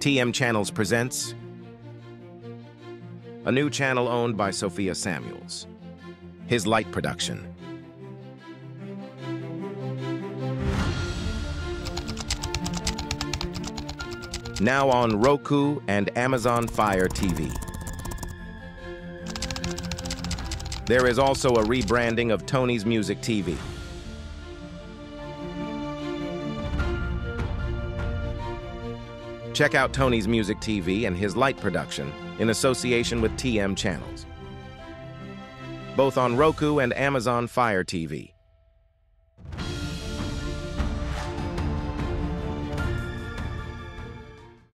TM Channels presents a new channel owned by Sophia Samuels, His Light Production. Now on Roku and Amazon Fire TV. There is also a rebranding of Tony's Music TV. Check out Tony's Music TV and His Light Production in association with TM Channels, both on Roku and Amazon Fire TV.